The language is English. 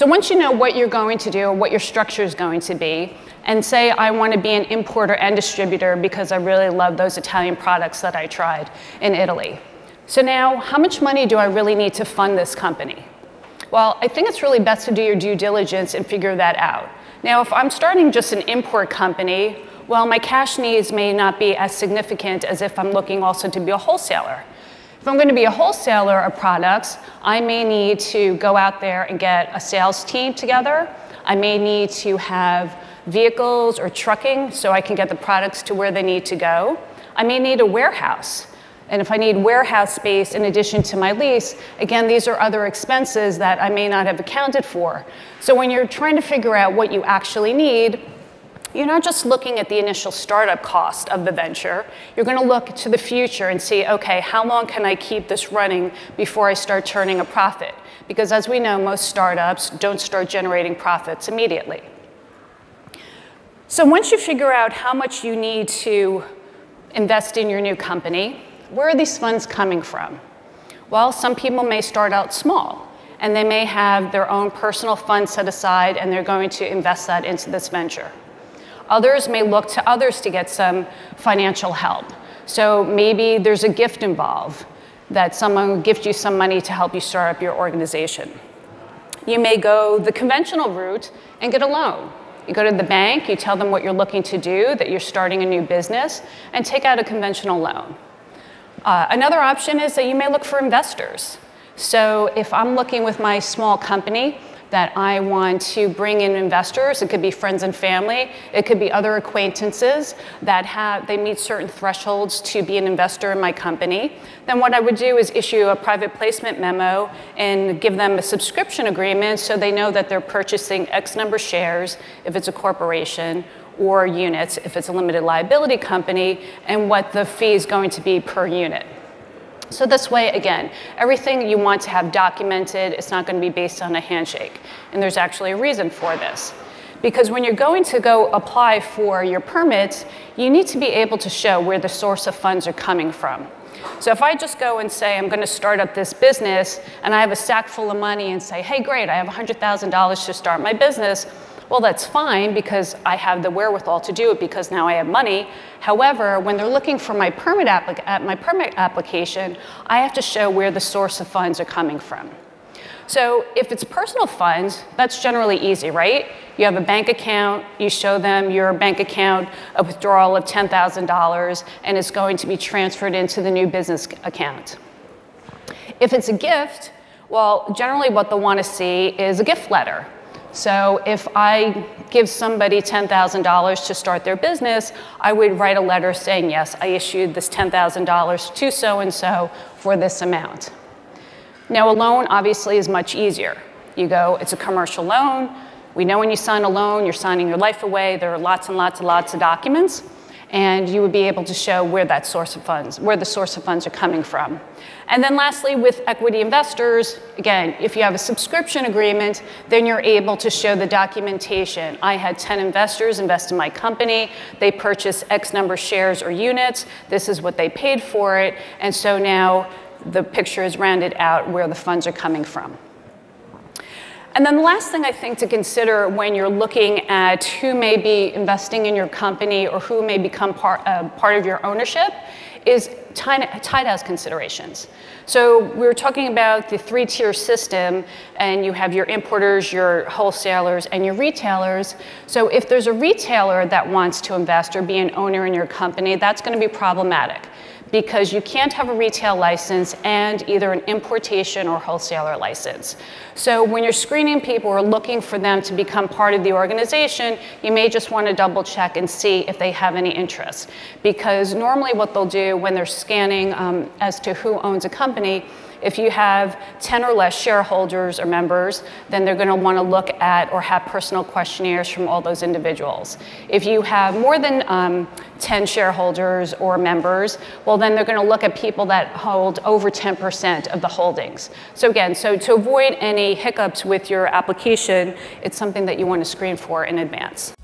So once you know what you're going to do, what your structure is going to be, and say I want to be an importer and distributor because I really love those Italian products that I tried in Italy. So now, how much money do I really need to fund this company? Well, I think it's really best to do your due diligence and figure that out. Now, if I'm starting just an import company, well, my cash needs may not be as significant as if I'm looking also to be a wholesaler. If I'm going to be a wholesaler of products, I may need to go out there and get a sales team together. I may need to have vehicles or trucking so I can get the products to where they need to go. I may need a warehouse. And if I need warehouse space in addition to my lease, again, these are other expenses that I may not have accounted for. So when you're trying to figure out what you actually need, you're not just looking at the initial startup cost of the venture. You're going to look to the future and see, okay, how long can I keep this running before I start turning a profit? Because as we know, most startups don't start generating profits immediately. So once you figure out how much you need to invest in your new company, where are these funds coming from? Well, some people may start out small, and they may have their own personal fund set aside, and they're going to invest that into this venture. Others may look to others to get some financial help. So maybe there's a gift involved, that someone will gift you some money to help you start up your organization. You may go the conventional route and get a loan. You go to the bank, you tell them what you're looking to do, that you're starting a new business, and take out a conventional loan. Another option is that you may look for investors. So if I'm looking with my small company that I want to bring in investors, it could be friends and family, it could be other acquaintances that they meet certain thresholds to be an investor in my company, then what I would do is issue a private placement memo and give them a subscription agreement so they know that they're purchasing X number of shares if it's a corporation, or units if it's a limited liability company, and what the fee is going to be per unit. So this way, again, everything you want to have documented, it's not going to be based on a handshake. And there's actually a reason for this. Because when you're going to go apply for your permits, you need to be able to show where the source of funds are coming from. So if I just go and say I'm going to start up this business, and I have a sack full of money and say, hey, great, I have $100,000 to start my business, well, that's fine because I have the wherewithal to do it because now I have money. However, when they're looking for my permit, application, I have to show where the source of funds are coming from. So if it's personal funds, that's generally easy, right? You have a bank account, you show them your bank account, a withdrawal of $10,000, and it's going to be transferred into the new business account. If it's a gift, well, generally what they'll want to see is a gift letter. So if I give somebody $10,000 to start their business, I would write a letter saying, yes, I issued this $10,000 to so-and-so for this amount. Now, a loan obviously is much easier. You go, it's a commercial loan. We know when you sign a loan, you're signing your life away. There are lots and lots and lots of documents. And you would be able to show where that source of funds, where the source of funds are coming from. And then lastly, with equity investors, again, if you have a subscription agreement, then you're able to show the documentation. I had 10 investors invest in my company. They purchased X number of shares or units. This is what they paid for it. And so now the picture is rounded out where the funds are coming from. And then the last thing I think to consider when you're looking at who may be investing in your company or who may become part of your ownership is tied-house considerations. So we were talking about the three-tier system, and you have your importers, your wholesalers, and your retailers. So if there's a retailer that wants to invest or be an owner in your company, that's going to be problematic because you can't have a retail license and either an importation or wholesaler license. So when you're screening people or looking for them to become part of the organization, you may just want to double check and see if they have any interest. Because normally what they'll do when they're scanning as to who owns a company, if you have 10 or less shareholders or members, then they're going to want to look at or have personal questionnaires from all those individuals. If you have more than 10 shareholders or members, well, then they're going to look at people that hold over 10% of the holdings. So again, so to avoid any hiccups with your application, it's something that you want to screen for in advance.